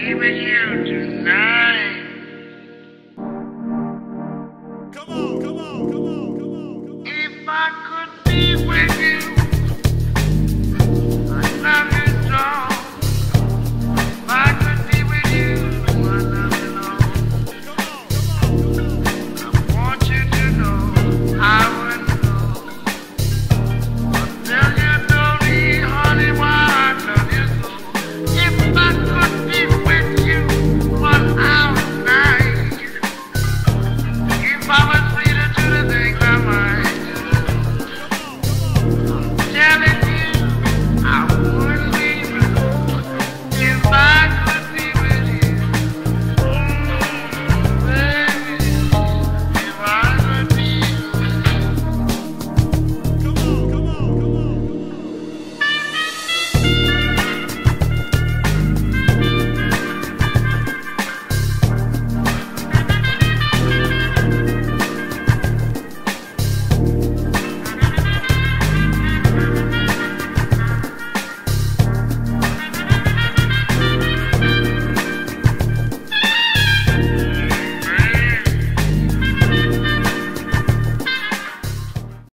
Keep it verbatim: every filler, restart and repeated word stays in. Leaving you tonight.